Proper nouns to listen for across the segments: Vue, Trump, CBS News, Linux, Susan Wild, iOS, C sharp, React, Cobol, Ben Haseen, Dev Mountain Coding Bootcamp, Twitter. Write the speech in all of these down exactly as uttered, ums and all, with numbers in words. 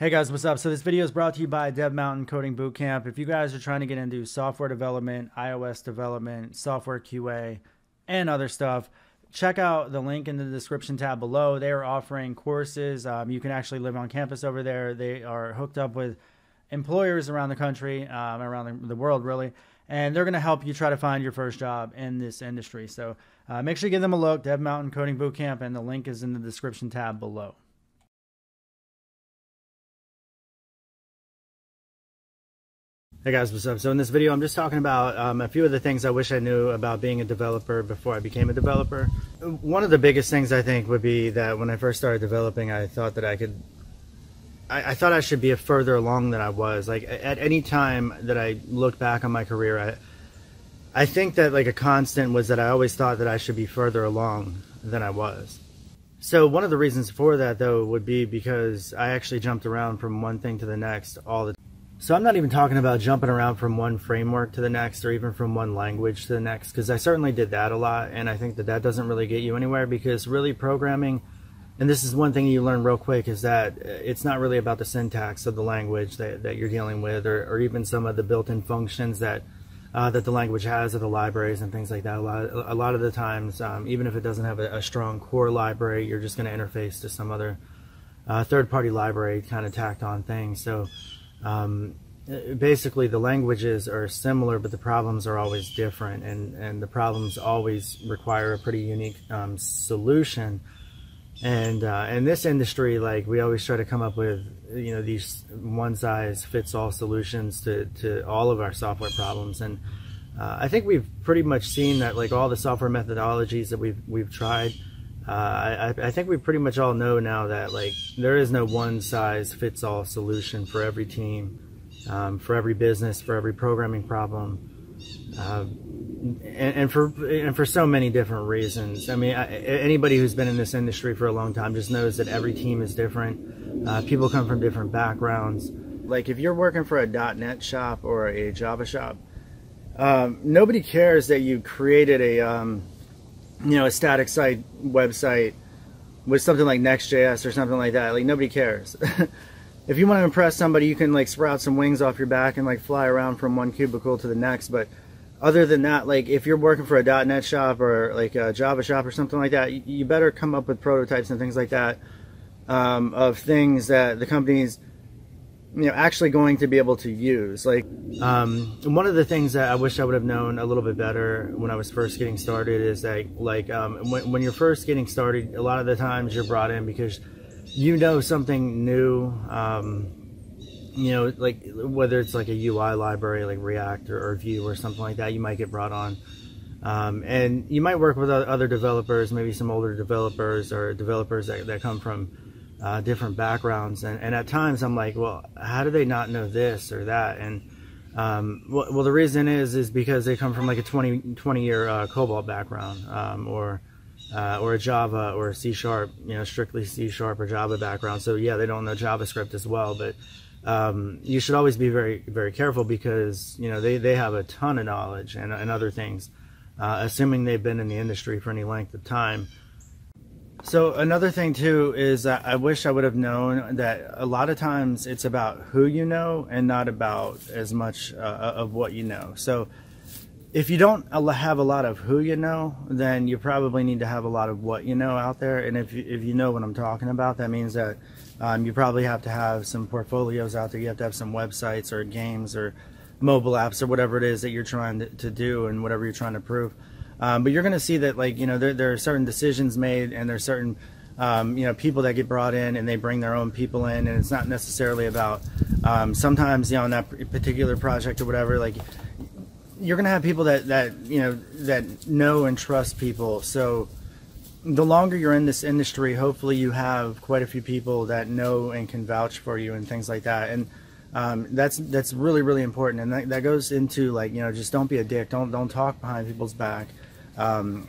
Hey guys, what's up? So this video is brought to you by Dev Mountain Coding Bootcamp. If you guys are trying to get into software development, I O S development, software Q A, and other stuff, check out the link in the description tab below. They are offering courses. Um, you can actually live on campus over there. They are hooked up with employers around the country, um, around the, the world really, and they're going to help you try to find your first job in this industry. So uh, make sure you give them a look, Dev Mountain Coding Bootcamp, and the link is in the description tab below. Hey guys, what's up? So in this video, I'm just talking about um, a few of the things I wish I knew about being a developer before I became a developer. One of the biggest things I think would be that when I first started developing, I thought that I could, I, I thought I should be further along than I was. Like at any time that I looked back on my career, I, I think that like a constant was that I always thought that I should be further along than I was. So one of the reasons for that though would be because I actually jumped around from one thing to the next all the time. So I'm not even talking about jumping around from one framework to the next or even from one language to the next, because I certainly did that a lot, and I think that that doesn't really get you anywhere, because really programming, and this is one thing you learn real quick, is that it's not really about the syntax of the language that, that you're dealing with, or, or even some of the built-in functions that uh, that the language has, or the libraries and things like that. A lot, a lot of the times, um, even if it doesn't have a, a strong core library, you're just going to interface to some other uh, third-party library kind of tacked on thing. So Um, basically the languages are similar, but the problems are always different, and, and the problems always require a pretty unique um, solution. And uh, in this industry, like, we always try to come up with, you know, these one size fits all solutions to, to all of our software problems. And uh, I think we've pretty much seen that, like, all the software methodologies that we've, we've tried, Uh, I, I think we pretty much all know now that, like, there is no one-size-fits-all solution for every team, um, for every business, for every programming problem, uh, and, and for and for so many different reasons. I mean, I, anybody who's been in this industry for a long time just knows that every team is different. Uh, people come from different backgrounds. Like, if you're working for a dot net shop or a Java shop, um, nobody cares that you created a... Um, you know, a static site website with something like Next dot J S or something like that. Like, nobody cares. If you want to impress somebody, you can, like, sprout some wings off your back and, like, fly around from one cubicle to the next. But other than that, like, if you're working for a dot net shop or, like, a Java shop or something like that, you better come up with prototypes and things like that um, of things that the company's, you know, actually going to be able to use. Like, um, one of the things that I wish I would have known a little bit better when I was first getting started is that, like, um, when, when you're first getting started, a lot of the times you're brought in because you know something new, um, you know, like, whether it's like a U I library like React or, or Vue or something like that, you might get brought on. Um, and you might work with other developers, maybe some older developers or developers that, that come from Uh, different backgrounds, and, and at times I'm like, well, how do they not know this or that? And um, well, well, the reason is is because they come from like a twenty, twenty year uh, Cobol background, um, or uh, or a Java or a C sharp, you know, strictly C sharp or Java background. So yeah, they don't know JavaScript as well. But um, you should always be very, very careful, because, you know, they they have a ton of knowledge and, and other things, uh, assuming they've been in the industry for any length of time. So another thing too is uh, I wish I would have known that a lot of times it's about who you know and not about as much uh, of what you know. So if you don't have a lot of who you know, then you probably need to have a lot of what you know out there. And if you, if you know what I'm talking about, that means that um, you probably have to have some portfolios out there. You have to have some websites or games or mobile apps or whatever it is that you're trying to, to do and whatever you're trying to prove. Um, but you're going to see that, like, you know, there, there are certain decisions made, and there's certain, um, you know, people that get brought in, and they bring their own people in, and it's not necessarily about, um, sometimes, you know, on that particular project or whatever, like, you're going to have people that, that, you know, that know and trust people. So the longer you're in this industry, hopefully you have quite a few people that know and can vouch for you and things like that. And Um, that's that's really, really important, and that, that goes into, like, you know, just don't be a dick, don't don't talk behind people's back. Um,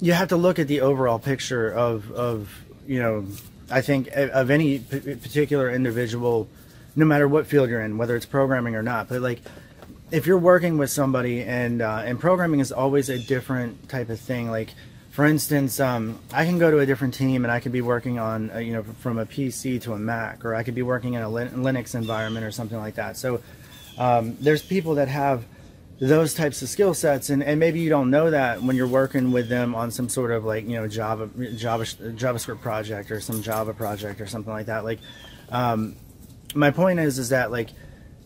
you have to look at the overall picture of of you know, I think of any particular individual, no matter what field you're in, whether it's programming or not. But, like, if you're working with somebody, and uh, and programming is always a different type of thing. Like, For instance, um, I can go to a different team and I could be working on, uh, you know, from a P C to a Mac, or I could be working in a Lin- Linux environment or something like that. So um, there's people that have those types of skill sets, and, and maybe you don't know that when you're working with them on some sort of like, you know, Java, Java, JavaScript project or some Java project or something like that. Like, um, my point is, is that like,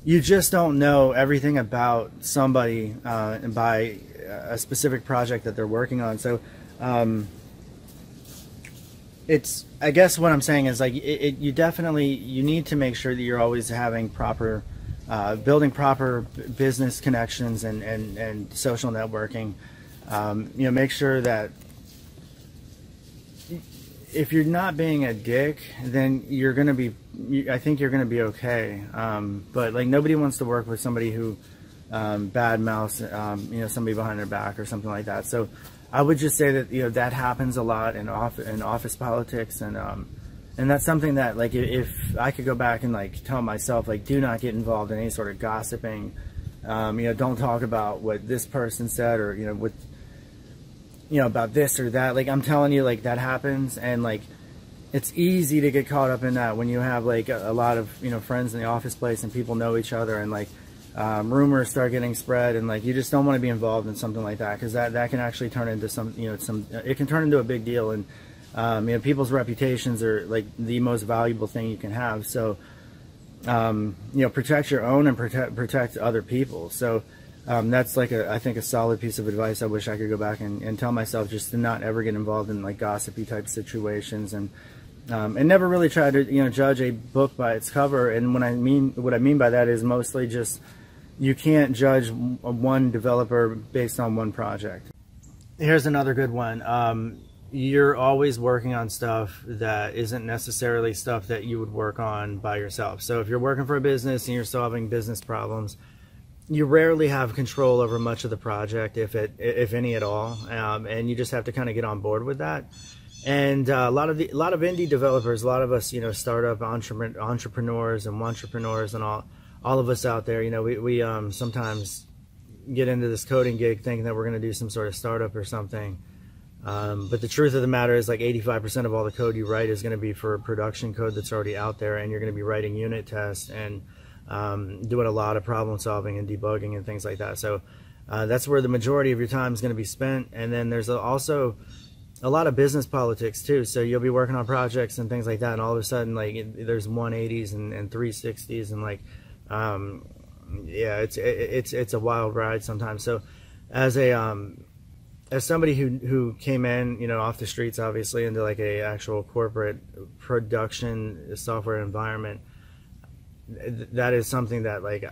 you just don't know everything about somebody uh, by a specific project that they're working on. So Um, it's, I guess what I'm saying is like, it, it, you definitely, you need to make sure that you're always having proper, uh, building proper business connections and, and, and social networking. Um, you know, make sure that if you're not being a dick, then you're going to be, you, I think you're going to be okay. Um, but like nobody wants to work with somebody who, um, bad mouths, um, you know, somebody behind their back or something like that. So I would just say that, you know, that happens a lot in office, in office politics, and um, and that's something that, like, if I could go back and like tell myself, like, do not get involved in any sort of gossiping, um, you know, don't talk about what this person said, or, you know, what, you know, about this or that. Like, I'm telling you, like, that happens, and like, it's easy to get caught up in that when you have like a, a lot of, you know, friends in the office place and people know each other, and like, Um, rumors start getting spread, and like, you just don't want to be involved in something like that, because that that can actually turn into some, you know, some it can turn into a big deal, and um, you know, people's reputations are like the most valuable thing you can have. So um, you know, protect your own and protect protect other people. So um, that's like a, I think a solid piece of advice. I wish I could go back and, and tell myself just to not ever get involved in like gossipy type situations, and um, and never really try to, you know, judge a book by its cover. And when I mean what I mean by that is mostly just, you can't judge one developer based on one project. Here's another good one. Um, you're always working on stuff that isn't necessarily stuff that you would work on by yourself. So if you're working for a business and you're solving business problems, you rarely have control over much of the project, if it, if any at all. Um, and you just have to kind of get on board with that. And uh, a lot of the, a lot of indie developers, a lot of us, you know, startup entre entrepreneurs and entrepreneurs and all. All of us out there, you know, we, we um, sometimes get into this coding gig thinking that we're going to do some sort of startup or something. Um, but the truth of the matter is, like, eighty-five percent of all the code you write is going to be for production code that's already out there. And you're going to be writing unit tests and um, doing a lot of problem solving and debugging and things like that. So uh, that's where the majority of your time is going to be spent. And then there's also a lot of business politics too. So you'll be working on projects and things like that, and all of a sudden, like, it, there's one eighties and, and three sixties and like, um yeah, it's it, it's it's a wild ride sometimes. So as a um as somebody who who came in, you know, off the streets obviously into like a actual corporate production software environment, th that is something that, like,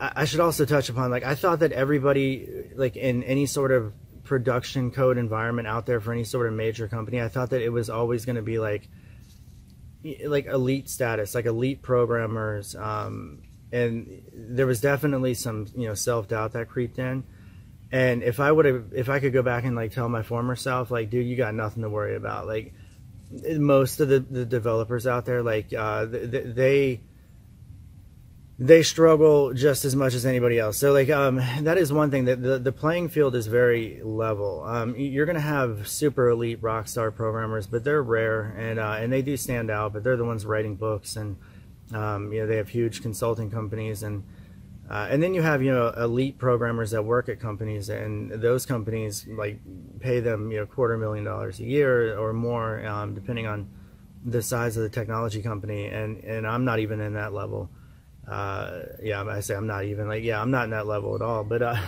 I, I should also touch upon. Like, I thought that everybody, like, in any sort of production code environment out there for any sort of major company, I thought that it was always going to be like like elite status, like elite programmers, um, and there was definitely some, you know, self-doubt that creeped in. And if I would have, if I could go back and like tell my former self, like, dude, you got nothing to worry about. Like, most of the, the developers out there, like, uh, th they they struggle just as much as anybody else. So like, um, that is one thing, that the, the playing field is very level. Um, you're going to have super elite rock star programmers, but they're rare, and, uh, and they do stand out, but they're the ones writing books, and, um, you know, they have huge consulting companies, and, uh, and then you have, you know, elite programmers that work at companies, and those companies like pay them, you know, quarter million dollars a year or more, um, depending on the size of the technology company. And, and I'm not even in that level. Uh, yeah, I say I'm not even like, yeah, I'm not in that level at all. But, uh,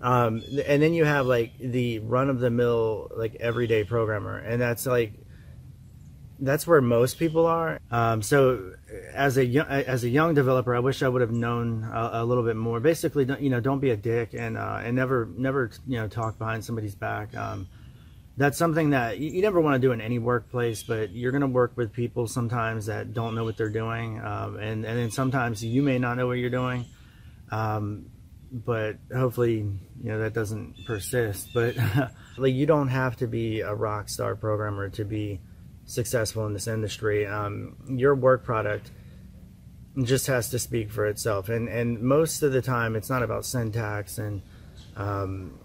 um, and then you have like the run of the mill, like everyday programmer. And that's like, that's where most people are. Um, so as a young, as a young developer, I wish I would have known a, a little bit more. Basically, don't, you know, don't be a dick, and, uh, and never, never, you know, talk behind somebody's back. Um, that's something that you never want to do in any workplace, but you're going to work with people sometimes that don't know what they're doing. Um, and, and then sometimes you may not know what you're doing. Um, but hopefully, you know, that doesn't persist, but like, you don't have to be a rock star programmer to be successful in this industry. Um, your work product just has to speak for itself. And, and most of the time it's not about syntax and, um,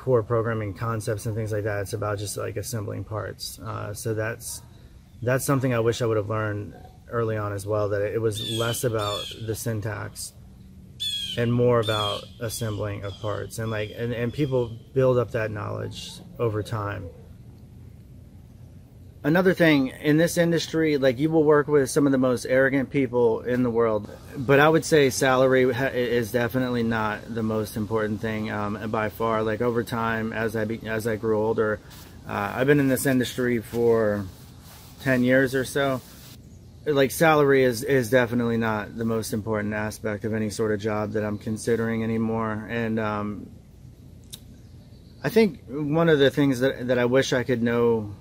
core programming concepts and things like that. It's about just like assembling parts. Uh, so that's that's something I wish I would have learned early on as well, that it was less about the syntax and more about assembling of parts. And like and, and people build up that knowledge over time. Another thing in this industry, like you will work with some of the most arrogant people in the world, but I would say salary ha is definitely not the most important thing um, by far. Like over time, as I be as I grew older, uh, I've been in this industry for ten years or so. Like salary is is definitely not the most important aspect of any sort of job that I'm considering anymore, and um, I think one of the things that that I wish I could know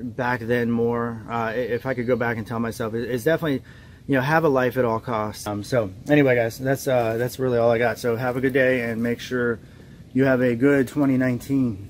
back then more, uh, if I could go back and tell myself, it's definitely, you know, have a life at all costs. Um, so anyway, guys, that's uh, that's really all I got. So have a good day and make sure you have a good twenty nineteen.